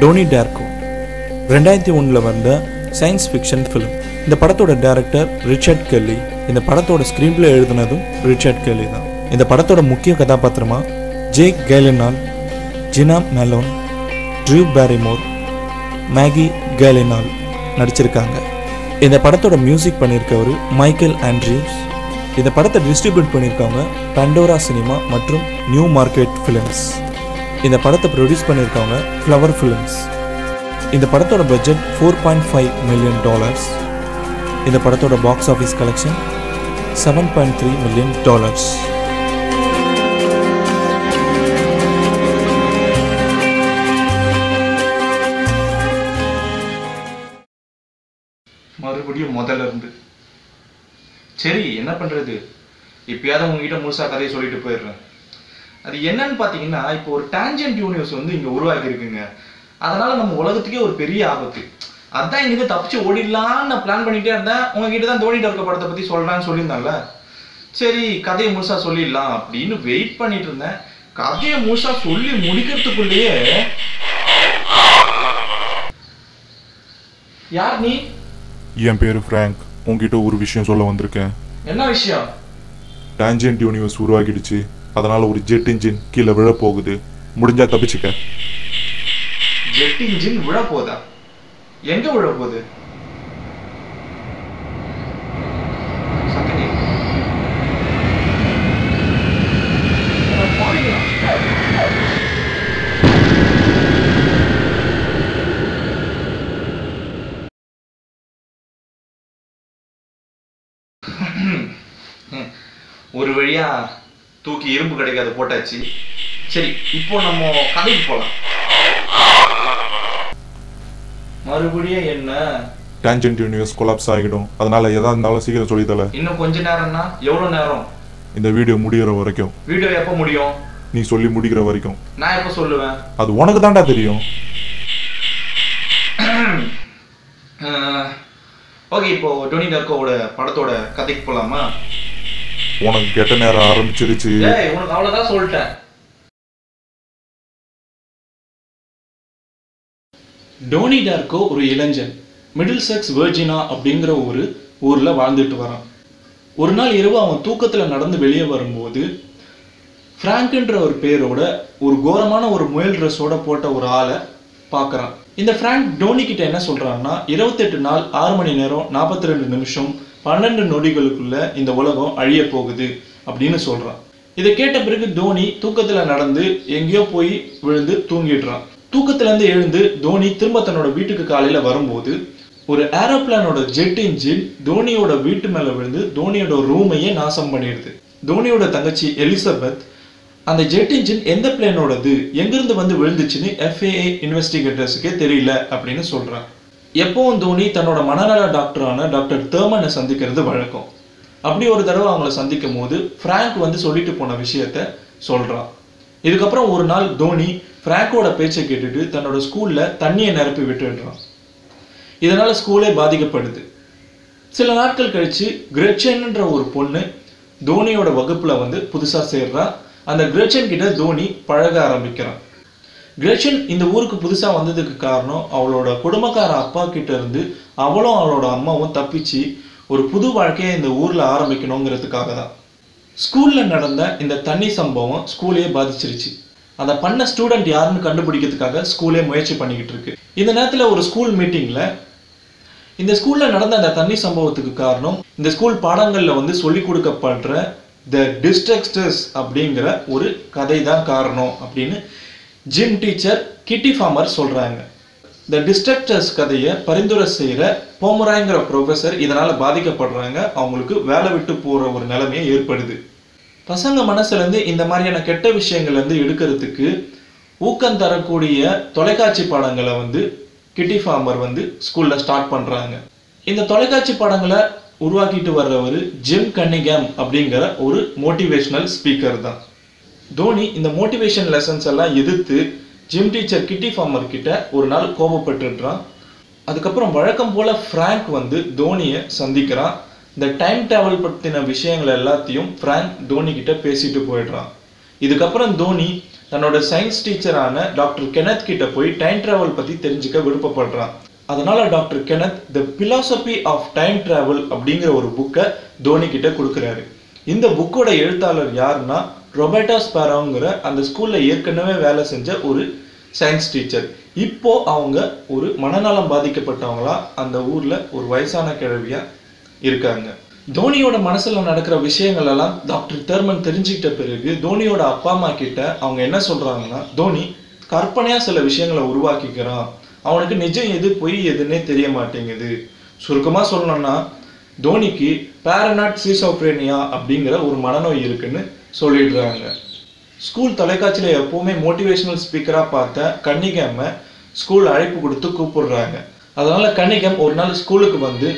Dhoni Tarco 2001 வந்த science fiction film. இந்த படத்தோட டைரக்டர் ரிச்சர்ட் கெல்லி. இந்த படத்தோட ஸ்க்ரீன் பிளே எழுதுனதும் ரிச்சர்ட் கெல்லி தான். இந்த படத்தோட முக்கிய கதாபாத்திரமாக Jake Gyllenhaal, Jena Malone, Drew Barrymore, Maggie Gyllenhaal நடிச்சிருக்காங்க. இந்த படத்தோட மியூசிக் பண்ணியிருக்கவர் மைக்கேல் ஆண்ட்ரியூஸ். இந்த படத்தை டிஸ்ட்ரிபியூட் பண்ணியிருக்காங்க பண்டோரா சினிமா மற்றும் நியூ மார்க்கெட் ஃபிலிம்ஸ். இந்த படத்தை ப்ரொடியூஸ் பண்ணியிருக்காங்க ஃப்ளவர் ஃபிலிம்ஸ். இந்த படத்தோட பட்ஜெட் $4.5 million. இந்த படத்தோட பாக்ஸ் ஆஃபீஸ் கலெக்ஷன் $7.3 million. மறுபடியும் முதல்ல இருந்து சரி, என்ன பண்ணுறது, இப்போயாவது உங்ககிட்ட முழுசாக கதையை சொல்லிட்டு போயிடுறேன். அது என்னன்னு பார்த்தீங்கன்னா, இப்போ ஒரு டேஞ்சன்ட் யூனிவர்ஸ் வந்து இங்கே உருவாக்கி இருக்குங்க. அதனால நம்ம உலகத்துக்கே ஒரு பெரிய ஆபத்து. அதான் இங்கிருந்து தப்பிச்சு ஓடிடலான்னு நான் பிளான் பண்ணிகிட்டே இருந்தேன். உங்ககிட்ட தான் தோனி டார்கோ படத்தை பற்றி சொல்கிறான்னு சொல்லியிருந்தாங்கல்ல, சரி கதையை முழுசாக சொல்லிடலாம் அப்படின்னு வெயிட் பண்ணிட்டு இருந்தேன். கதையை முழுசாக சொல்லி முடிக்கிறதுக்குள்ளேயே யார் நீ? என் பேர் ஃப்ராங்க். உங்ககிட்ட ஒரு விஷயம் சொல்ல வந்திருக்கேன். என்ன விஷயம்? டான்ஜென்ட் யூனிவர்ஸ் உருவாக்கிடுச்சு, அதனால ஒரு ஜெட் இன்ஜின் கீழே விழ போகுது. முடிஞ்சா தப்பிச்சுக்க. ஜெட் இன்ஜின் விழ போதா? எங்க விழ போகுது? ஒரு வழியா தூக்கி இரும்பு கிடைக்காது போட்டாச்சு. சரி, இப்போ நம்ம கதைக்கு போலாம். மறுபடியும் என்ன? டான்ஜென்ட் யூனிவர்ஸ் கொலாப்ஸ் ஆகிடும், அதனால எதா இருந்தாலும் சீக்கிரம் சொல்லித்தல. இன்னும் கொஞ்ச நேரம்னா எவ்வளவு நேரம்? இந்த வீடியோ முடிகிற வரைக்கும். வீடியோ எப்போ முடியும்? நீ சொல்லி முடிக்கிற வரைக்கும். நான் எப்போ சொல்லுவேன்? அது உனக்கு தான்டா தெரியும். ஓகே, இப்போ டோனி டார்கோவோட படத்தோட கதைக்கு போலாமா? உனக்கு கெட்ட நேரம் ஆரம்பிச்சிருச்சு. உனக்கு அவ்வளோதான் சொல்லிட்டேன். டோனி டார்கோ ஒரு இளைஞன் மிடில் செக்ஸ் வெர்ஜினா அப்படிங்கிற ஒரு ஊரில் வாழ்ந்துட்டு வரான். ஒரு நாள் இரவு அவன் தூக்கத்தில் நடந்து வெளியே வரும்போது ஃப்ராங்க்ன்ற ஒரு பேரோட ஒரு கோரமான ஒரு முயல் ட்ரெஸ்ஸோட போட்ட ஒரு ஆளை பார்க்குறான். இந்த ஃப்ராங்க் டோனிக்கிட்ட என்ன சொல்கிறான்னா, 28 நாள் 6 மணி நேரம் 42 நிமிஷம் 12 நொடிகளுக்குள்ள இந்த உலகம் அழிய போகுது அப்படின்னு சொல்கிறான். இதை கேட்ட பிறகு தோனி தூக்கத்தில் நடந்து எங்கேயோ போய் விழுந்து தூங்கிடுறான். தூக்கத்துலேருந்து எழுந்து தோனி திரும்ப தன்னோட வீட்டுக்கு காலையில் வரும்போது ஒரு ஏரோப்ளானோட ஜெட் இன்ஜின் தோனியோட வீட்டு மேலே விழுந்து தோனியோட ரூமையே நாசம் பண்ணிடுது. தோனியோட தங்கச்சி எலிசபெத் அந்த ஜெட் இன்ஜின் எந்த பிளேனோடது, எங்கிருந்து வந்து விழுந்துச்சுன்னு FAA இன்வெஸ்டிகேட்டர்ஸுக்கே தெரியல அப்படின்னு சொல்கிறான். எப்பவும் தோனி தன்னோட மனநல டாக்டரான டாக்டர் தேர்மனை சந்திக்கிறது வழக்கம். அப்படி ஒரு தடவை அவங்கள சந்திக்கும் போது ஃப்ராங்க் வந்து சொல்லிட்டு போன விஷயத்த சொல்கிறான். இதுக்கப்புறம் ஒரு நாள் தோனி ஃப்ராங்கோட பேச்சை கேட்டுட்டு தன்னோட ஸ்கூலில் தண்ணியை நிரப்பி விட்டுடுறான். இதனால் ஸ்கூலே பாதிக்கப்படுது. சில நாட்கள் கழித்து கிரெட்சன்ன்ற ஒரு பொண்ணு தோனியோட வகுப்பில் வந்து புதுசாக சேர்றான். அந்த கிரெட்சன் கிட்ட தோனி பழக ஆரம்பிக்கிறான். கிரெட்சன் இந்த ஊருக்கு புதுசாக வந்ததுக்கு காரணம் அவளோட குடும்பக்கார அப்பா கிட்ட இருந்து அவளும் அவளோட அம்மாவும் தப்பிச்சு ஒரு புது வாழ்க்கையை இந்த ஊரில் ஆரம்பிக்கணுங்கிறதுக்காக தான். ஸ்கூலில் நடந்த இந்த தண்ணி சம்பவம் ஸ்கூலையே பாதிச்சிருச்சு. அதை பண்ண ஸ்டூடெண்ட் யாருன்னு கண்டுபிடிக்கிறதுக்காக ஸ்கூலே முயற்சி பண்ணிக்கிட்டு இருக்கு. இந்த நேரத்தில் ஒரு ஸ்கூல் மீட்டிங்கில் இந்த ஸ்கூலில் நடந்த அந்த தண்ணி சம்பவத்துக்கு காரணம் இந்த ஸ்கூல் பாடங்களில் வந்து சொல்லிக் கொடுக்கப்படுற த டிஸ்ட்ரக்டர்ஸ் அப்படிங்கிற ஒரு கதை தான் காரணம் அப்படின்னு ஜிம் டீச்சர் கிட்டி ஃபார்மர் சொல்கிறாங்க. த டிஸ்ட்ரக்டர்ஸ் கதையை பரிந்துரை செய்கிற போமராங்கிற ப்ரொஃபஸர் இதனால் பாதிக்கப்படுறாங்க. அவங்களுக்கு வேலை விட்டு போகிற ஒரு நிலைமையை ஏற்படுது. பசங்க மனசுலேருந்து இந்த மாதிரியான கெட்ட விஷயங்கள்லேருந்து எடுக்கிறதுக்கு ஊக்கம் தரக்கூடிய தொலைக்காட்சி பாடங்களை வந்து கிட்டி ஃபார்மர் வந்து ஸ்கூலில் ஸ்டார்ட் பண்ணுறாங்க. இந்த தொலைக்காட்சி பாடங்களை உருவாக்கிட்டு வர்றவர் ஜிம் கன்னிங்ஹாம் அப்படிங்கிற ஒரு மோட்டிவேஷ்னல் ஸ்பீக்கர் தான். தோனி இந்த மோட்டிவேஷன் லெசன்ஸ் எல்லாம் எதிர்த்து ஜிம் டீச்சர் கிட்டி ஃபார்மர் கிட்ட ஒரு நாள் கோபப்பட்டுடுறான். அதுக்கப்புறம் வழக்கம் போல் ஃப்ராங்க் வந்து தோனியை சந்திக்கிறான். இந்த டைம் டிராவல் பற்றின விஷயங்கள் எல்லாத்தையும் ஃப்ராங்க் தோனி கிட்ட பேசிட்டு போயிடுறான். இதுக்கப்புறம் தோனி தன்னோட சயின்ஸ் டீச்சரான டாக்டர் கெனத் கிட்ட போய் டைம் டிராவல் பத்தி தெரிஞ்சுக்க விருப்பப்படுறான். அதனால doctor Kenneth the philosophy of time travel அப்படிங்கிற ஒரு புக்கை தோனி கிட்ட கொடுக்குறாரு. இந்த புக்கோட எழுத்தாளர் யாருன்னா ரொபர்ட்டா ஸ்பாரோங்கிற அந்த ஸ்கூல்ல ஏற்கனவே வேலை செஞ்ச ஒரு சயின்ஸ் டீச்சர். இப்போ அவங்க ஒரு மனநலம் பாதிக்கப்பட்டவங்களா அந்த ஊர்ல ஒரு வயசான கிழவியா இருக்காங்க. தோனியோட மனசுல நடக்கிற விஷயங்கள் எல்லாம் டாக்டர் தர்மன் தெரிஞ்சுக்கிட்ட பிறகு தோனியோட அப்பா அம்மா கிட்ட அவங்க என்ன சொல்றாங்கன்னா, தோனி கற்பனையா சில விஷயங்களை உருவாக்கிக்கிறான், அவனுக்கு நிஜம் எது பொய் எதுன்னே தெரிய மாட்டேங்குது. சுருக்கமா சொல்லணும்னா தோனிக்கு பேரனாட் சீசோப்ரேனியா அப்படிங்கிற ஒரு மனநோய் இருக்குன்னு சொல்லிடுறாங்க. ஸ்கூல் தொலைக்காட்சியில எப்பவுமே மோட்டிவேஷனல் ஸ்பீக்கரா பார்த்த கன்னிகேமை ஸ்கூல் அழைப்பு கொடுத்து கூப்பிடுறாங்க. அதனால கன்னிகம் ஒரு நாள் ஸ்கூலுக்கு வந்து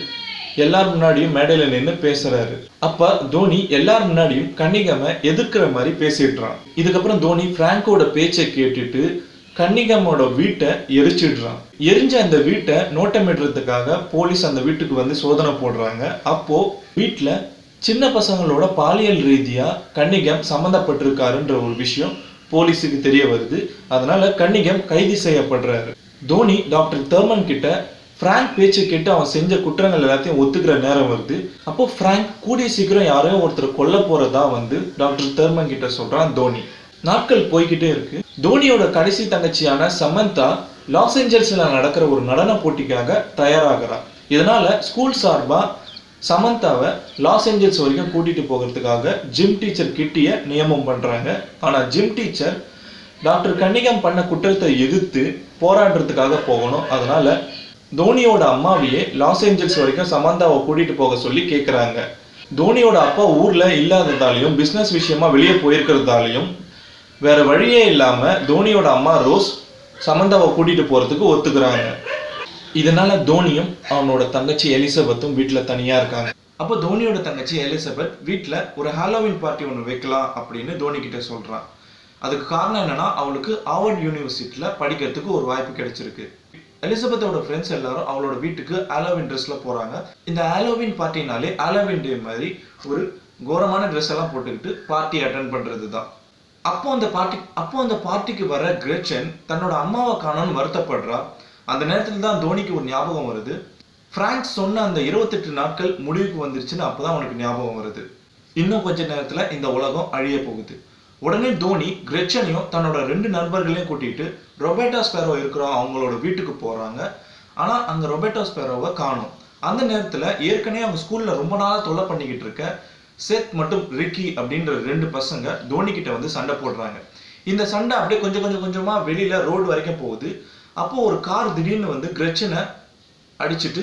எல்லார் முன்னாடியும் மேடையில நின்று பேசுறாரு. அப்ப தோனி எல்லார் முன்னாடியும் கன்னிகமை எதிர்க்கிற மாதிரி பேசிடுறான். இதுக்கப்புறம் தோனி பிராங்கோட பேச்சை கேட்டுட்டு கன்னிகமோட வீட்டை எரிச்சிடுறான். எரிஞ்ச அந்த வீட்டை நோட்டமிடுறதுக்காக போலீஸ் அந்த வீட்டுக்கு வந்து சோதனை போடுறாங்க. அப்போ வீட்டுல சின்ன பசங்களோட பாலியல் ரீதியா கன்னிகம் சம்மந்தப்பட்டிருக்காருன்ற ஒரு விஷயம் போலீஸுக்கு தெரிய வருது. அதனால கன்னிகம் கைது செய்யப்படுறாரு. தோனி டாக்டர் தர்மன் கிட்ட பிராங்க் பேச்சு கேட்டு அவன் செஞ்ச குற்றங்கள் எல்லாத்தையும் ஒத்துக்கிற நேரம் வருது. அப்போ பிராங்க் கூடிய சீக்கிரம் யாரையும் ஒருத்தர் கொல்ல போறதா வந்து டாக்டர் தர்மன் கிட்ட சொல்றான் தோனி. நாட்கள் போய்கிட்டே இருக்கு. தோனியோட கடைசி தங்கச்சியான சமந்தா லாஸ் ஏஞ்சல்ஸ்ல நடக்கிற ஒரு நடன போட்டிக்காக தயாராகிறான். இதனால ஸ்கூல் சார்பா சமந்தாவை லாஸ் ஏஞ்சல்ஸ் வரைக்கும் கூட்டிட்டு போகிறதுக்காக ஜிம் டீச்சர் கிட்டிய நியமனம் பண்றாங்க. ஆனா ஜிம் டீச்சர் டாக்டர் கன்னிகம் பண்ண குற்றத்தை எதிர்த்து போராடுறதுக்காக போகணும். அதனால தோனியோட அம்மாவையே லாஸ் ஏஞ்சல்ஸ் வரைக்கும் சமந்தாவை கூட்டிட்டு போக சொல்லி கேட்குறாங்க. தோனியோட அப்பா ஊர்ல இல்லாததாலையும் பிஸ்னஸ் விஷயமா வெளியே போயிருக்கிறதாலையும் வேற வழியே இல்லாம தோனியோட அம்மா ரோஸ் சமந்தாவை கூட்டிட்டு போறதுக்கு ஒத்துக்கிறாங்க. இதனால தோனியும் அவனோட தங்கச்சி எலிசபெத்தும் வீட்டுல தனியா இருக்காங்க. அப்போ தோனியோட தங்கச்சி எலிசபெத் வீட்டுல ஒரு ஹாலோவின் பார்ட்டி ஒன்று வைக்கலாம் அப்படின்னு தோனி கிட்ட சொல்றான். அதுக்கு காரணம் என்னன்னா அவளுக்கு ஆவர்ட் யூனிவர்சிட்டியில படிக்கிறதுக்கு ஒரு வாய்ப்பு கிடைச்சிருக்கு. எலிசபெத்தோட ஃப்ரெண்ட்ஸ் எல்லாரும் அவளோட வீட்டுக்கு ஹாலோவின் ட்ரெஸ்ல போறாங்க. இந்த ஹாலோவின் பார்ட்டினாலே ஹாலோவின் டே மாதிரி ஒரு கோரமான ட்ரெஸ் எல்லாம் போட்டுக்கிட்டு பார்ட்டி அட்டென்ட் பண்றது தான். அப்போ அந்த பார்ட்டிக்கு வர கிரெட்சன் தன்னோட அம்மாவை காணோன்னு வருத்தப்படுறா. அந்த நேரத்துல தான் தோனிக்கு ஒரு ஞாபகம் வருது. பிராங்க் சொன்ன அந்த 28 நாட்கள் முடிவுக்கு வந்துருச்சுன்னு அப்பதான் அவனுக்கு ஞாபகம் வருது. இன்னும் கொஞ்ச நேரத்துல இந்த உலகம் அழிய போகுது. உடனே தோனி கிரெச்சனையும் தன்னோட 2 நண்பர்களையும் கூட்டிட்டு ரொபர்ட்டா ஸ்பாரோ இருக்கிற அவங்களோட வீட்டுக்கு போறாங்க. ஆனா அங்க ரொபர்ட்டா ஸ்பாரோவை காணும். அந்த நேரத்துல ஏற்கனவே அவங்க ஸ்கூல்ல ரொம்ப நாளா தொல்லை பண்ணிக்கிட்டு இருக்க செத் மற்றும் ரிக்கி அப்படின்ற 2 பசங்க தோனி கிட்ட வந்து சண்டை போடுறாங்க. இந்த சண்டை அப்படியே கொஞ்சமா வெளியில ரோடு வரைக்கும் போகுது. அப்போ ஒரு கார் திடீர்னு வந்து கிரெச்சனை அடிச்சுட்டு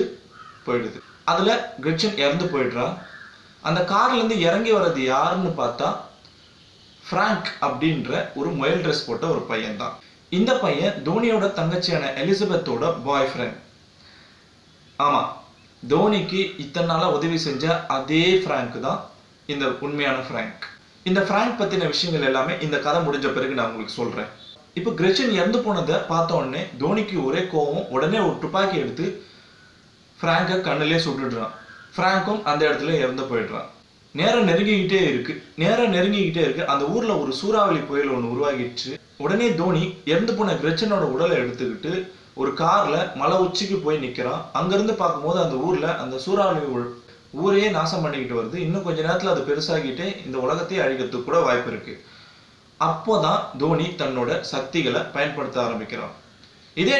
போயிடுது. அதுல கிரெச்சன் இறந்து போயிடுறா. அந்த கார்ல இருந்து இறங்கி வர்றது யாருன்னு பார்த்தா பிராங்க் அப்படின்ற ஒரு மொயல் ட்ரெஸ் போட்ட ஒரு பையன் தான். இந்த பையன் தோனியோட தங்கச்சியான எலிசபெத்தோட பாய் ஃப்ரெண்ட். ஆமா, தோனிக்கு இத்தனை நாளா உதவி செஞ்ச அதே பிராங்க் தான் இந்த உண்மையான பிராங்க். இந்த பிராங்க் பத்தின விஷயங்கள் எல்லாமே இந்த கதை முடிஞ்ச பிறகு நான் உங்களுக்கு சொல்றேன். இப்போ கிரெச்சன் இறந்து போனதை பார்த்த உடனே தோனிக்கு ஒரே கோவம். உடனே ஒரு துப்பாக்கி எடுத்து பிராங்கை கண்ணிலே சுட்டுடுறான். பிராங்கும் அந்த இடத்துல இறந்து போயிடுறான். நேரம் நெருங்கிக்கிட்டே இருக்கு. அந்த ஊர்ல ஒரு சூறாவளி புயல் ஒன்று உருவாகிடுச்சு. உடனே தோனி இறந்து போன கிரெச்சனோட உடலை எடுத்துக்கிட்டு ஒரு கார்ல மலை உச்சிக்கு போய் நிக்கிறான். அங்கிருந்து பார்க்கும்போது அந்த ஊர்ல அந்த சூறாவளி ஊரையே நாசம் பண்ணிக்கிட்டு வருது. இன்னும் கொஞ்ச நேரத்துல அது பெருசாகிட்டே இந்த உலகத்தையே அழிக்கிறதுக்கு கூட வாய்ப்பு இருக்கு. அப்போதான் தோனி தன்னோட சக்திகளை பயன்படுத்த ஆரம்பிக்கிறான். இதே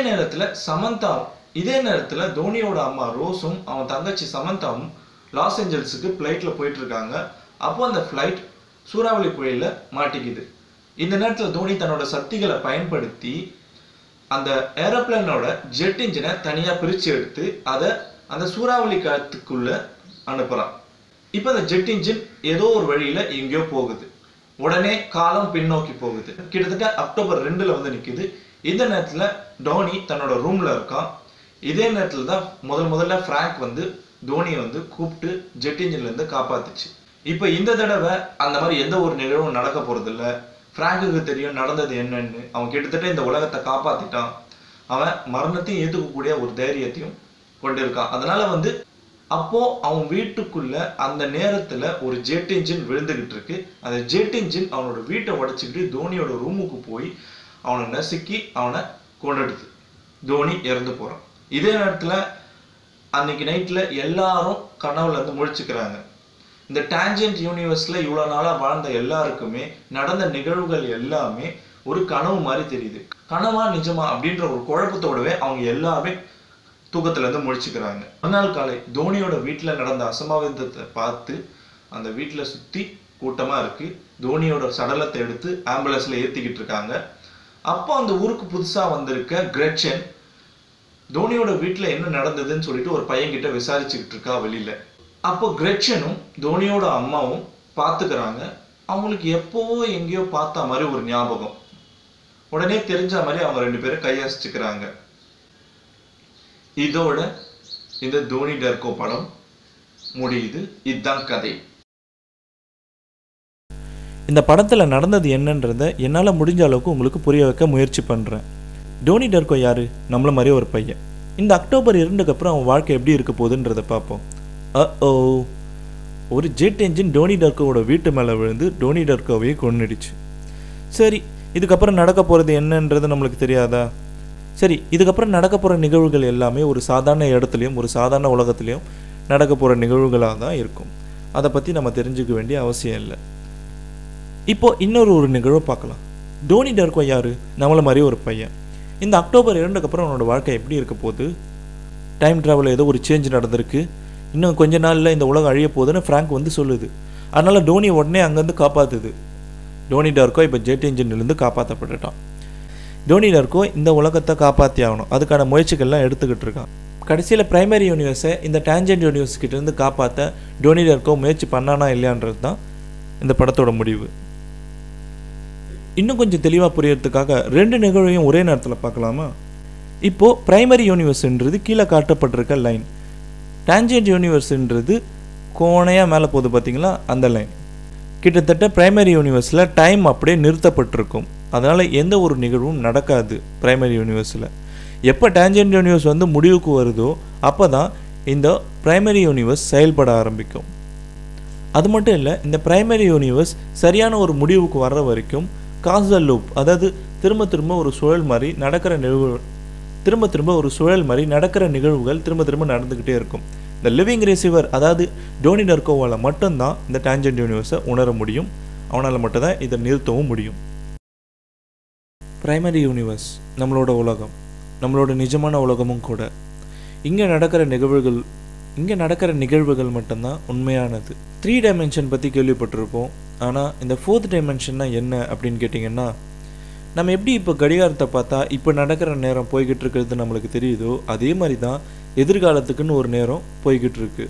நேரத்துல தோனியோட அம்மா ரோஸும் அவன் தங்கச்சி சமந்தாவும் லாஸ் ஏஞ்சல்ஸுக்கு பிளைட்ல போயிட்டு இருக்காங்க. அப்போ அந்த பிளைட் சூறாவளி புயல மாட்டிக்குது. இந்த நேரத்துல தோனி தன்னோட சக்திகளை பயன்படுத்தி அந்த ஏரோப்ளேனோட ஜெட் இன்ஜினை தனியா பிரிச்சு எடுத்து அதை அந்த சூறாவளி காத்துக்குள்ள அனுப்புறான். இப்ப அந்த ஜெட் இன்ஜின் ஏதோ ஒரு வழியில எங்கேயோ போகுது. உடனே காலம் பின்னோக்கி போகுது. கிட்டத்தட்ட அக்டோபர் 2ல வந்து நிக்குது. இந்த நேரத்துல தோனி தன்னோட ரூம்ல இருக்கான். இதே நேரத்துல தான் முதல்ல பிராங்க் வந்து தோனியை வந்து கூப்பிட்டு ஜெட் இன்ஜின்ல இருந்து காப்பாத்துச்சு. இப்ப இந்த தடவை அந்த மாதிரி எந்த ஒரு நிகழ்வும் நடக்க போறது இல்ல. பிராங்குக்கு தெரியும் நடந்தது என்னன்னு. அவன் கிட்டத்தட்ட இந்த உலகத்தை காப்பாத்திட்டான். அவன் மரணத்தையும் ஏத்துக்கக்கூடிய ஒரு தைரியத்தையும் கொண்டிருக்கான். அதனால வந்து அப்போ அவன் வீட்டுக்குள்ள அந்த நேரத்துல ஒரு ஜெட் என்ஜின் விழுந்துகிட்டு இருக்கு. அந்த ஜெட் என்ஜின் அவனோட வீட்டை உடைச்சிக்கிட்டு தோனியோட ரூமுக்கு போய் அவனை நசுக்கி அவனை கொன்னுடுது. தோனி இறந்து போறான். இதே நேரத்துல அன்னைக்கு நைட்ல எல்லாரும் கனவுல இருந்து முழிச்சுக்கிறாங்க. இந்த டான்ஜென்ட் யூனிவர்ஸ்ல இவ்வளவு நாளா வாழ்ந்த எல்லாருக்குமே நடந்த நிகழ்வுகள் எல்லாமே ஒரு கனவு மாதிரி தெரியுது. கனவா நிஜமா அப்படின்ற ஒரு குழப்பத்தோடவே அவங்க எல்லாமே தூக்கத்துல இருந்து முழிச்சுக்கிறாங்க. மறுநாள் காலை தோனியோட வீட்டுல நடந்த அசம்பாவிதத்தை பார்த்து அந்த வீட்டுல சுத்தி கூட்டமா இருக்கு. தோனியோட சடலத்தை எடுத்து ஆம்புலன்ஸ்ல ஏத்திக்கிட்டு இருக்காங்க. அப்போ அந்த ஊருக்கு புதுசா வந்திருக்க கிரெட்சன் தோனியோட வீட்டுல என்ன நடந்ததுன்னு சொல்லிட்டு ஒரு பையன்கிட்ட விசாரிச்சுக்கிட்டு இருக்கா வெளியில. அப்போ கிரெட்சனும் தோனியோட அம்மாவும் பார்த்துக்கிறாங்க. அவங்களுக்கு எப்போவோ எங்கேயோ பார்த்த மாதிரி ஒரு ஞாபகம், உடனே தெரிஞ்ச மாதிரி அவங்க ரெண்டு பேரும் கையசிச்சுக்கிறாங்க. இதோட இந்த டோனி டர்கோ படம் முடியுது. இதுதான் கதை. இந்த படத்தில் நடந்தது என்னன்றதை என்னால் முடிஞ்ச அளவுக்கு உங்களுக்கு புரிய வைக்க முயற்சி பண்ணுறேன். டோனி டர்கோ யார்? நம்மள மாதிரி ஒரு பையன். இந்த அக்டோபர் 2க்கு அப்புறம் அவன் வாழ்க்கை எப்படி இருக்க போகுதுன்றதை பார்ப்போம். ஓ, ஒரு ஜெட் என்ஜின் டோனி டர்கோவோட வீட்டு மேலே விழுந்து டோனி டர்கோவையே கொன்னுடுச்சு. சரி, இதுக்கப்புறம் நடக்க போகிறது என்னன்றது நம்மளுக்கு தெரியாதா? சரி, இதுக்கப்புறம் நடக்க போகிற நிகழ்வுகள் எல்லாமே ஒரு சாதாரண இடத்துலையும் ஒரு சாதாரண உலகத்துலேயும் நடக்க போகிற நிகழ்வுகளாக தான் இருக்கும். அதை பற்றி நம்ம தெரிஞ்சுக்க வேண்டிய அவசியம் இல்லை. இப்போது இன்னொரு நிகழ்வை பார்க்கலாம். டோனி டர்கோ யார்? நம்மள மாதிரி ஒரு பையன். இந்த அக்டோபர் 2க்கு அப்புறம் அவனோட வாழ்க்கை எப்படி இருக்க போகுது? டைம் ட்ராவலில் ஏதோ ஒரு சேஞ்ச் நடந்திருக்கு. இன்னும் கொஞ்ச நாளில் இந்த உலகம் அழிய போகுதுன்னு ஃப்ராங்க் வந்து சொல்லுது. அதனால் டோனி உடனே அங்கேருந்து காப்பாற்றுது. டோனி டர்கோ இப்போ ஜெட் என்ஜின்லேருந்து காப்பாற்றப்பட்டுட்டான். டோனி டர்கோ இந்த உலகத்தை காப்பாற்றி ஆகணும், அதுக்கான முயற்சிகள்லாம் எடுத்துக்கிட்டு இருக்கான். கடைசியில் பிரைமரி யூனிவர்ஸை இந்த டான்ஜென்ட் யூனிவர்ஸ்கிட்டேருந்து காப்பாற்ற டோனி டர்கோ முயற்சி பண்ணானா இல்லையான்றது தான் இந்த படத்தோட முடிவு. இன்னும் கொஞ்சம் தெளிவாக புரியறதுக்காக ரெண்டு நிகழ்வையும் ஒரே நேரத்தில் பார்க்கலாமா? இப்போது பிரைமரி யூனிவர்ஸ்ன்றது கீழே காட்டப்பட்டிருக்க லைன், டான்ஜென்ட் யூனிவர்ஸ்ன்றது கோணையாக மேலே போகுது பார்த்திங்களா, அந்த லைன். கிட்டத்தட்ட பிரைமரி யூனிவர்ஸில் டைம் அப்படியே நிறுத்தப்பட்டிருக்கும். அதனால் எந்த ஒரு நிகழ்வும் நடக்காது பிரைமரி யூனிவர்ஸில். எப்போ டான்ஜென்ட் யூனிவர்ஸ் வந்து முடிவுக்கு வருதோ அப்போ தான் இந்த பிரைமரி யூனிவர்ஸ் செயல்பட ஆரம்பிக்கும். அது மட்டும் இல்லை, இந்த பிரைமரி யூனிவர்ஸ் சரியான ஒரு முடிவுக்கு வர்ற வரைக்கும் காசல் லூப், அதாவது திரும்ப திரும்ப ஒரு சுழல் மாதிரி நடக்கிற நிகழ்வுகள் திரும்ப திரும்ப நடந்துக்கிட்டே இருக்கும். இந்த லிவிங் ரிசீவர், அதாவது டோனி டர்கோவால் மட்டும்தான் இந்த டான்ஜென்ட் யூனிவர்ஸை உணர முடியும். அவனால் மட்டும்தான் இதை நிறுத்தவும் முடியும். பிரைமரி யூனிவர்ஸ் நம்மளோட உலகம், நம்மளோட நிஜமான உலகமும் கூட. இங்கே நடக்கிற நிகழ்வுகள் மட்டும்தான் உண்மையானது. 3 டைமென்ஷன் பற்றி கேள்விப்பட்டிருப்போம். ஆனால் இந்த 4th டைமென்ஷன்னா என்ன அப்படின்னு கேட்டிங்கன்னா, நம்ம எப்படி இப்போ கடிகாரத்தை பார்த்தா இப்போ நடக்கிற நேரம் போய்கிட்டு இருக்கிறது நம்மளுக்கு தெரியுதோ, அதே மாதிரி தான் எதிர்காலத்துக்குன்னு ஒரு நேரம் போய்கிட்டு இருக்கு.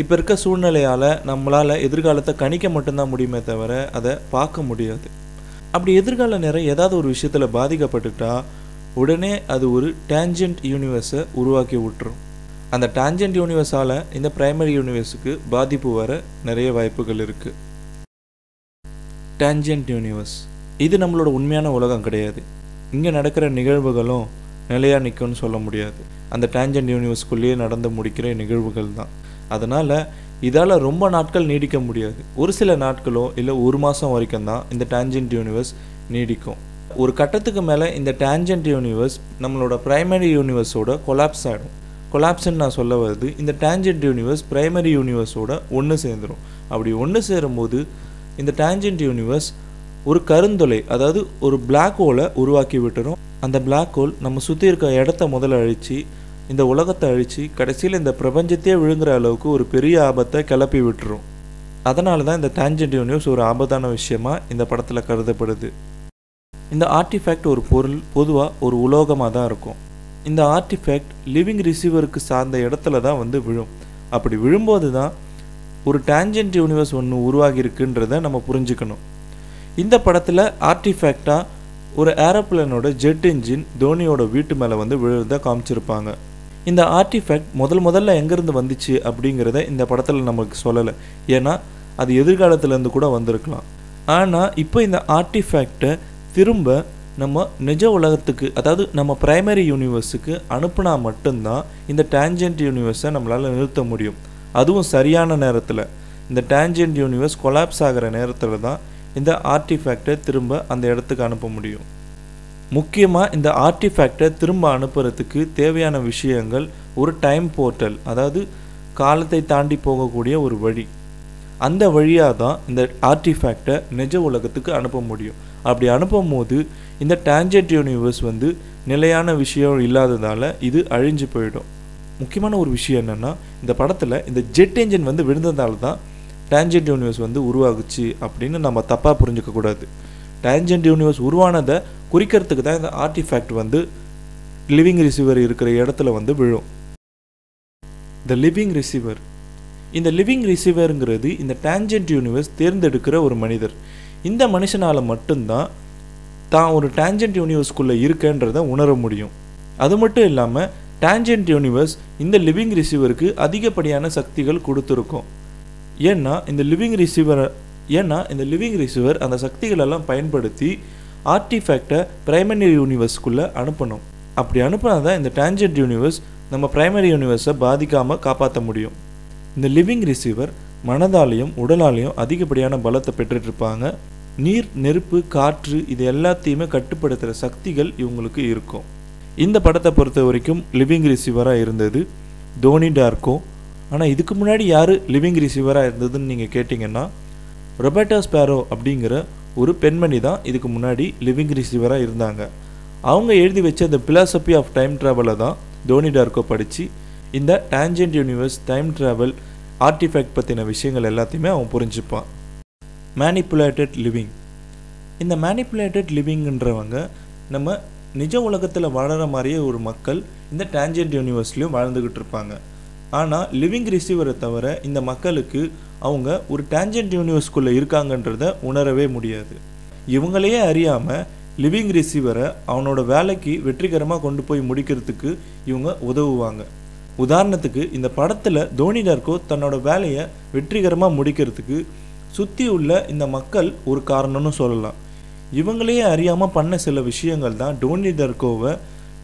இப்போ இருக்க சூழ்நிலையால் நம்மளால் எதிர்காலத்தை கணிக்க மட்டும்தான் முடியுமே தவிர அதை பார்க்க முடியாது. அப்படி எதிர்கால நேரம் ஏதாவது ஒரு விஷயத்தில் பாதிக்கப்பட்டுக்கிட்டா உடனே அது ஒரு டான்ஜென்ட் யூனிவர்ஸை உருவாக்கி விட்டுரும். அந்த டான்ஜென்ட் யூனிவர்ஸால் இந்த பிரைமரி யூனிவர்ஸுக்கு பாதிப்பு வர நிறைய வாய்ப்புகள் இருக்குது. டான்ஜென்ட் யூனிவர்ஸ் இது நம்மளோட உண்மையான உலகம் கிடையாது. இங்கே நடக்கிற நிகழ்வுகளும் நிலையாக நிற்கும்னு சொல்ல முடியாது. அந்த டான்ஜென்ட் யூனிவர்ஸ்குள்ளேயே நடந்து முடிக்கிற நிகழ்வுகள் தான். அதனால் இதால் ரொம்ப நாட்கள் நீடிக்க முடியாது. ஒரு சில நாட்களோ இல்லை ஒரு மாதம் வரைக்கும் தான் இந்த டான்ஜென்ட் யூனிவர்ஸ் நீடிக்கும். ஒரு கட்டத்துக்கு மேலே இந்த டான்ஜென்ட் யூனிவர்ஸ் நம்மளோட பிரைமரி யூனிவர்ஸோட கொலாப்ஸ் ஆகிடும். கொலாப்ஸ்ன்னு நான் சொல்ல வருது, இந்த டான்ஜென்ட் யூனிவர்ஸ் பிரைமரி யூனிவர்ஸோட ஒன்று சேர்ந்துடும். அப்படி ஒன்று சேரும்போது இந்த டான்ஜென்ட் யூனிவர்ஸ் ஒரு கருந்தொலை, அதாவது ஒரு பிளாக் ஹோலை உருவாக்கி விட்டுரும். அந்த பிளாக் ஹோல் நம்ம சுற்றி இருக்க இடத்த முதல்ல அழித்து இந்த உலகத்தை அழித்து கடைசியில் இந்த பிரபஞ்சத்தையே விழுங்குற அளவுக்கு ஒரு பெரிய ஆபத்தை கிளப்பி விட்டுரும். அதனால தான் இந்த டான்ஜென்ட் யூனிவர்ஸ் ஒரு ஆபத்தான விஷயமாக இந்த படத்தில் கருதப்படுது. இந்த ஆர்டிஃபேக்ட் ஒரு பொருள் பொதுவாக ஒரு உலோகமாக தான் இருக்கும். இந்த ஆர்டிஃபேக்ட் லிவிங் ரிசீவருக்கு சார்ந்த இடத்துல தான் வந்து விழும். அப்படி விழும்போது தான் ஒரு டான்ஜென்ட் யூனிவர்ஸ் ஒன்று உருவாகியிருக்குன்றதை நம்ம புரிஞ்சுக்கணும். இந்த படத்தில் ஆர்டிஃபேக்டாக ஒரு ஏரோப்ளேனோட ஜெட் என்ஜின் தோனியோட வீட்டு மேலே வந்து விழுறதை காமிச்சிருப்பாங்க. இந்த ஆர்டிஃபேக்ட் முதல்ல எங்கேருந்து வந்துச்சு அப்படிங்கிறத இந்த படத்தில் நமக்கு சொல்லலை. ஏன்னா அது எதிர்காலத்துலேருந்து கூட வந்திருக்கலாம். ஆனால் இப்போ இந்த ஆர்டிஃபேக்டை திரும்ப நம்ம நிஜ உலகத்துக்கு அதாவது நம்ம பிரைமரி யூனிவர்ஸுக்கு அனுப்புனா மட்டும்தான் இந்த டேஞ்சென்ட் யூனிவர்ஸை நம்மளால் நிறுத்த முடியும். அதுவும் சரியான நேரத்தில் இந்த டேஞ்சென்ட் யூனிவர்ஸ் கொலாப்ஸ் ஆகிற நேரத்தில் தான் இந்த ஆர்டிஃபேக்டை திரும்ப அந்த இடத்துக்கு அனுப்ப முடியும். முக்கியமாக இந்த ஆர்டிஃபேக்டை திரும்ப அனுப்புறதுக்கு தேவையான விஷயங்கள் ஒரு டைம் போர்ட்டல், அதாவது காலத்தை தாண்டி போகக்கூடிய ஒரு வழி. அந்த வழியாக தான் இந்த ஆர்டிஃபேக்டை நிஜ உலகத்துக்கு அனுப்ப முடியும். அப்படி அனுப்பும் போது இந்த டேஞ்சென்ட் யூனிவர்ஸ் வந்து நிலையான விஷயம் இல்லாததால் இது அழிஞ்சு போயிடும். முக்கியமான ஒரு விஷயம் என்னென்னா, இந்த படத்தில் இந்த ஜெட் என்ஜின் வந்து விழுந்ததால் தான் டேஞ்சென்ட் யூனிவர்ஸ் வந்து உருவாகுச்சு அப்படின்னு நம்ம தப்பாக புரிஞ்சிக்கக்கூடாது. டேஞ்சென்ட் யூனிவர்ஸ் உருவானதை குறிக்கிறதுக்கு தான் இந்த ஆர்டிஃபேக்ட் வந்து லிவிங் ரிசீவர் இருக்கிற இடத்துல வந்து விழும். த லிவிங் ரிசீவர், இந்த லிவிங் ரிசீவருங்கிறது இந்த டேஞ்சென்ட் யூனிவர்ஸ் தேர்ந்தெடுக்கிற ஒரு மனிதர். இந்த மனுஷனால் மட்டும்தான் தான் ஒரு டேஞ்சென்ட் யூனிவர்ஸ்குள்ளே இருக்கன்றதை உணர முடியும். அது மட்டும் இல்லாமல் டேஞ்சென்ட் யூனிவர்ஸ் இந்த லிவிங் ரிசீவருக்கு அதிகப்படியான சக்திகள் கொடுத்துருக்கோம். ஏன்னா இந்த லிவிங் ரிசீவர் அந்த சக்திகளெல்லாம் பயன்படுத்தி ஆர்டிஃபேக்டை பிரைமரி யூனிவர்ஸ்குள்ளே அனுப்பணும். அப்படி அனுப்பினா தான் இந்த டேஞ்சென்ட் யூனிவர்ஸ் நம்ம பிரைமரி யூனிவர்ஸை பாதிக்காமல் காப்பாற்ற முடியும். இந்த லிவிங் ரிசீவர் மனதாலையும் உடலாலையும் அதிகப்படியான பலத்தை பெற்றுட்ருப்பாங்க. நீர், நெருப்பு, காற்று இது எல்லாத்தையுமே கட்டுப்படுத்துகிற சக்திகள் இவங்களுக்கு இருக்கும். இந்த படத்தை பொறுத்த வரைக்கும் லிவிங் ரிசீவராக இருந்தது டோனி டார்கோ. ஆனால் இதுக்கு முன்னாடி யார் லிவிங் ரிசீவராக இருந்ததுன்னு நீங்கள் கேட்டிங்கன்னா, ரொபர்ட்டா ஸ்பேரோ அப்படிங்கிற ஒரு பெண்மணி தான் இதுக்கு முன்னாடி லிவிங் ரிசீவராக இருந்தாங்க. அவங்க எழுதி வச்ச அந்த பிலாசபி ஆஃப் டைம் ட்ராவலை தான் டோனி டார்கோ படித்து இந்த tangent universe, time travel, artifact பற்றின விஷயங்கள் எல்லாத்தையுமே அவன் புரிஞ்சுப்பான். மேனிப்புலேட்டட் லிவிங், இந்த மேனிப்புலேட்டட் லிவிங்ன்றவங்க நம்ம நிஜ உலகத்தில் வாழற மாதிரியே ஒரு மக்கள் இந்த டேஞ்சென்ட் யூனிவர்ஸ்லையும் வாழ்ந்துக்கிட்டு இருப்பாங்க. ஆனால் லிவிங் ரிசீவரை தவிர இந்த மக்களுக்கு அவங்க ஒரு டேஞ்சென்ட் யூனிவர்ஸ்குள்ளே இருக்காங்கன்றத உணரவே முடியாது. இவங்களையே அறியாமல் லிவிங் ரிசீவரை அவனோட வேலைக்கு வெற்றிகரமாக கொண்டு போய் முடிக்கிறதுக்கு இவங்க உதவுவாங்க. உதாரணத்துக்கு இந்த படத்தில் டோனி டார்கோ தன்னோட வேலையை வெற்றிகரமாக முடிக்கிறதுக்கு சுற்றி உள்ள இந்த மக்கள் ஒரு காரணம்னு சொல்லலாம். இவங்களையே அறியாமல் பண்ண சில விஷயங்கள் தான் டோனி டார்கோவை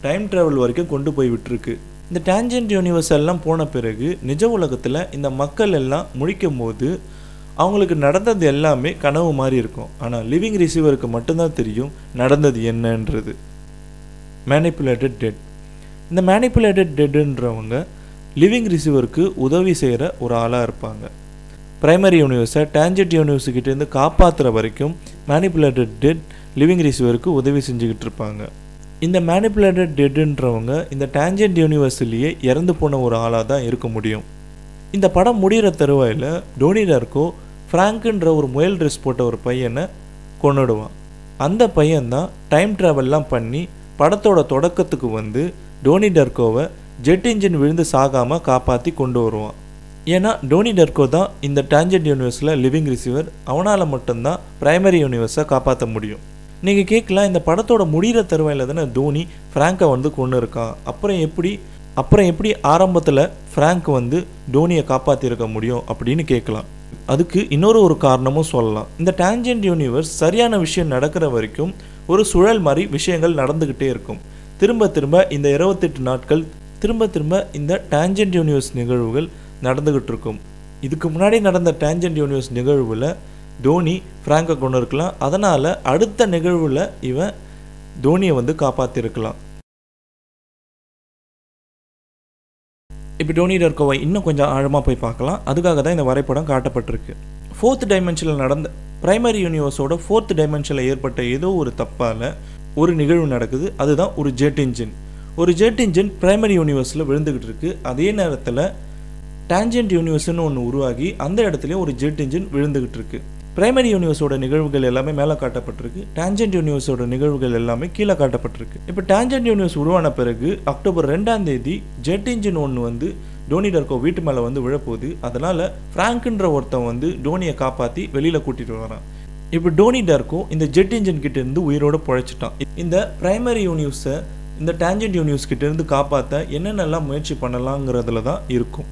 டைம் ட்ராவல் வரைக்கும் கொண்டு போய் விட்டுருக்கு. இந்த டேஞ்சென்ட் யூனிவர்ஸ் எல்லாம் போன பிறகு நிஜ உலகத்தில் இந்த மக்கள் எல்லாம் முடிக்கும் போது அவங்களுக்கு நடந்தது எல்லாமே கனவு மாதிரி இருக்கும். ஆனால் லிவிங் ரிசீவருக்கு மட்டும்தான் தெரியும் நடந்தது என்னன்றது. மேனிப்புலேட்டட் டெட், இந்த மேனிப்புலேட்டட் டெட்டுன்றவங்க லிவிங் ரிசீவருக்கு உதவி செய்கிற ஒரு ஆளாக இருப்பாங்க. பிரைமரி யூனிவர்ஸை டேஞ்சென்ட் யூனிவர்ஸ்கிட்டேருந்து காப்பாற்றுற வரைக்கும் மேனிப்புலேட்டட் டெட் லிவிங் ரிசீவருக்கு உதவி செஞ்சுக்கிட்டு இருப்பாங்க. இந்த மேனிப்புலேட்டட் டெட்டுன்றவங்க இந்த டேஞ்சென்ட் யூனிவர்ஸ்லேயே இறந்து போன ஒரு ஆளாக தான் இருக்க முடியும். இந்த படம் முடிகிற தருவாயில் டோனி டார்கோ ஃப்ராங்க்ன்ற ஒரு முயல் ட்ரெஸ் போட்ட ஒரு பையனை கொண்டுடுவான். அந்த பையன்தான் டைம் ட்ராவல்லாம் பண்ணி படத்தோட தொடக்கத்துக்கு வந்து டோனி டார்கோவை ஜெட் இன்ஜின் விழுந்து சாகாமல் காப்பாற்றி கொண்டு வருவான். ஏன்னா டோனி டார்கோ தான் இந்த டேஞ்சென்ட் யூனிவர்ஸில் லிவிங் ரிசீவர், அவனால் மட்டும்தான் பிரைமரி யூனிவர்ஸை காப்பாற்ற முடியும். நீங்கள் கேட்கலாம், இந்த படத்தோட முடிகிற தருவாயில் தானே டோனி ஃப்ராங்கை வந்து கொண்டு இருக்கான், அப்புறம் எப்படி ஆரம்பத்தில் ஃப்ராங்க் வந்து டோனியை காப்பாற்றிருக்க முடியும் அப்படின்னு கேட்கலாம். அதுக்கு இன்னொரு ஒரு காரணமும் சொல்லலாம். இந்த டேஞ்சென்ட் யூனிவர்ஸ் சரியான விஷயம் நடக்கிற வரைக்கும் ஒரு சுழல் மாதிரி விஷயங்கள் நடந்துக்கிட்டே இருக்கும். இந்த 28 நாட்கள் இந்த டேஞ்சென்ட் யூனிவர்ஸ் நிகழ்வுகள் நடந்துகிட்டு இருக்கும். இதுக்கு முன்னாடி நடந்த டேஞ்சென்ட் யூனிவர்ஸ் நிகழ்வில் டோனி ஃப்ராங்கை கொண்டு இருக்கலாம், அதனால் அடுத்த நிகழ்வில் இவன் டோனியை வந்து காப்பாற்றிருக்கலாம். இப்போ டோனி டார்கோவை இன்னும் கொஞ்சம் ஆழமாக போய் பார்க்கலாம். அதுக்காக தான் இந்த வரைபடம் காட்டப்பட்டிருக்கு. 4th டைமென்ஷனில் நடந்த பிரைமரி யூனிவர்ஸோட 4th டைமென்ஷனில் ஏற்பட்ட ஏதோ ஒரு தப்பால் ஒரு நிகழ்வு நடக்குது. அதுதான் ஒரு ஜெட் இன்ஜின். ஒரு ஜெட் இன்ஜின் பிரைமரி யூனிவர்ஸில் விழுந்துக்கிட்டு இருக்குது. அதே நேரத்தில் டேஞ்சென்ட் யூனிவர்ஸ்னு ஒன்று உருவாகி அந்த இடத்துலையும் ஒரு ஜெட் இன்ஜின் விழுந்துக்கிட்டு இருக்குது. பிரைமரி யூனிவர்ஸோட நிகழ்வுகள் எல்லாமே மேலே காட்டப்பட்டிருக்கு, டேஞ்சென்ட் யூனிவர்ஸோட நிகழ்வுகள் எல்லாமே கீழே காட்டப்பட்டிருக்கு. இப்போ டேஞ்சென்ட் யூனிவர்ஸ் உருவான பிறகு அக்டோபர் 2ஆம் தேதி ஜெட் இன்ஜின் ஒன்று வந்து டோனி டார்கோ வீட்டு மேலே வந்து விழப்போகுது. அதனால் ஃப்ராங்க்ன்ற ஒருத்தன் வந்து டோனியை காப்பாற்றி வெளியில் கூட்டிகிட்டு வரான். இப்போ டோனி டார்கோ இந்த ஜெட் இன்ஜின் கிட்டேருந்து உயிரோடு பிழைச்சிட்டான். இந்த பிரைமரி யூனிவர்ஸை இந்த டேஞ்சென்ட் யூனிவர்ஸ் கிட்டேருந்து காப்பாற்ற என்னென்னலாம் முயற்சி பண்ணலாங்கிறதுல தான் இருக்கும்.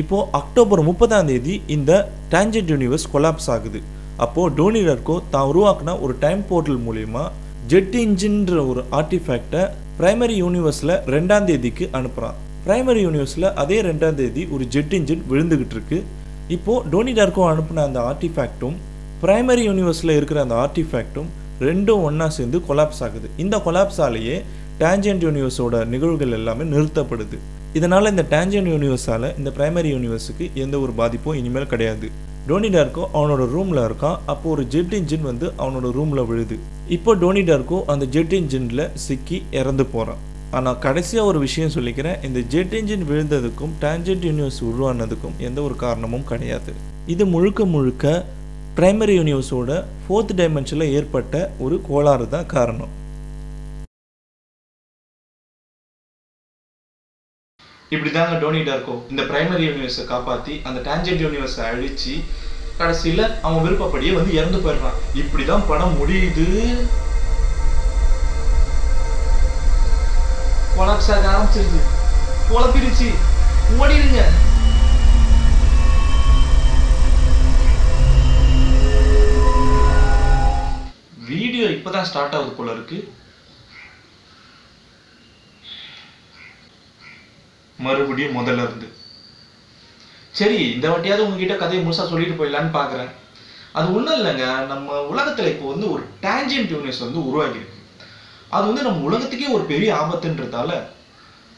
இப்போது அக்டோபர் 30ஆம் தேதி இந்த டேஞ்சென்ட் யூனிவர்ஸ் கொலாப்ஸ் ஆகுது. அப்போது டோனி டார்கோ தான் உருவாக்குனா ஒரு டைம் போர்ட்டல் மூலிமா ஜெட் இன்ஜின்ற ஒரு ஆர்டிஃபேக்டை பிரைமரி யூனிவர்ஸில் 2ஆம் தேதிக்கு அனுப்புகிறான். பிரைமரி யூனிவர்ஸில் அதே 2ஆம் தேதி ஒரு ஜெட் இன்ஜின் விழுந்துக்கிட்டு இருக்கு. இப்போது டோனி டார்கோ அனுப்பின அந்த ஆர்டிஃபேக்டும் பிரைமரி யூனிவர்ஸில் இருக்கிற அந்த ஆர்டிஃபேக்டும் ரெண்டும் ஒன்றா சேர்ந்து கொலாப்ஸ் ஆகுது. இந்த கொலாப்ஸாலேயே டேஞ்சன்ட் யூனிவர்ஸோட நிகழ்வுகள் எல்லாமே நிறுத்தப்படுது. இதனால் இந்த டேஞ்சன்ட் யூனிவர்ஸால் இந்த பிரைமரி யூனிவர்ஸுக்கு எந்த ஒரு பாதிப்பும் இனிமேல் கிடையாது. டோனி டார்கோ அவனோட ரூமில் இருக்கான். அப்போது ஒரு ஜெட் இன்ஜின் வந்து அவனோட ரூமில் விழுது. இப்போ டோனி டார்கோ அந்த ஜெட் இன்ஜினில் சிக்கி இறந்து போகிறான். ஆனால் கடைசியாக ஒரு விஷயம் சொல்லிக்கிறேன், இந்த ஜெட் இன்ஜின் விழுந்ததுக்கும் டேஞ்சன்ட் யூனிவர்ஸ் உருவானதுக்கும் எந்த ஒரு காரணமும் கிடையாது. இது முழுக்க முழுக்க பிரைமரி யூனிவர்ஸோட 4th டைமென்ஷனில் ஏற்பட்ட ஒரு கோளாறு தான் காரணம். இப்படி தாங்க டோனி டார்கோ இந்த பிரைமரி யூனிவர்ஸை காப்பாற்றி அந்த டேஞ்சன்ட் யூனிவர்ஸை அழித்து கடைசியில் அவன் விருப்பப்படியே வந்து இறந்து போயிடுறான். இப்படி தான் படம் முடியுது. கொலாப்ஸ் ஆக ஆரம்பிச்சிருச்சு, குழப்பிருச்சு, ஓடிடுங்க. வீடியோ இப்போ தான் ஸ்டார்ட் ஆகுது போல இருக்கு. மறுபடியும் முதல்ல இருந்து. சரி, இந்த வாட்டியாவது உங்ககிட்ட கதையை முழுசாக சொல்லிட்டு போயிடலான்னு பார்க்குறேன். அது ஒன்றும் இல்லைங்க, நம்ம உலகத்தில் இப்போ வந்து ஒரு டேஞ்சன்ட் யூனிவர்ஸ் வந்து உருவாகியிருக்கு. அது வந்து நம்ம உலகத்துக்கே ஒரு பெரிய ஆபத்துன்றதால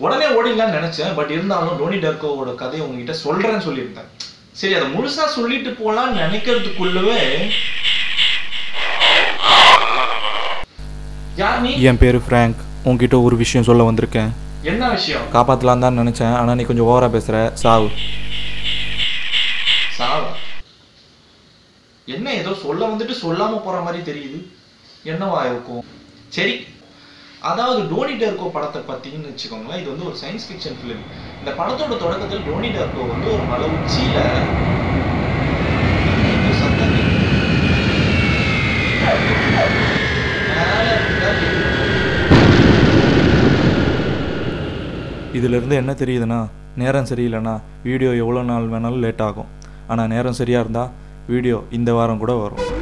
உடனே ஓடிடலான்னு நினச்சேன். பட் இருந்தாலும் டோனி டார்கோவோட கதையை உங்ககிட்ட சொல்கிறேன்னு சொல்லியிருந்தேன். சரி, அதை முழுசாக சொல்லிட்டு போகலான்னு நினைக்கிறதுக்குள்ளவே என் பேர் ஃப்ராங்க், உங்ககிட்ட ஒரு விஷயம் சொல்ல வந்திருக்கேன். என்ன விஷயம்? காப்பாற்றலாம் தான் நினச்சேன், ஆனால் நீ கொஞ்சம் ஓவராக பேசுகிற. சாவு சாவா? என்ன ஏதோ சொல்ல வந்துட்டு சொல்லாமல் போகிற மாதிரி தெரியுது, என்னவா இருக்கும்? சரி, அதாவது டோனி டார்கோ படத்தை பார்த்தீங்கன்னு வச்சுக்கோங்களேன், இது வந்து ஒரு சயின்ஸ் ஃபிக்ஷன் ஃபிலிம். இந்த படத்தோட தொடக்கத்தில் டோனி டார்கோ வந்து ஒரு மலை உச்சியில். இதிலிருந்து என்ன தெரியுதுன்னா, நேரம் சரியில்லைன்னா வீடியோ எவ்வளோ நாள் வேணாலும் லேட் ஆகும், ஆனால் நேரம் சரியாக இருந்தால் வீடியோ இந்த வாரம் கூட வரும்.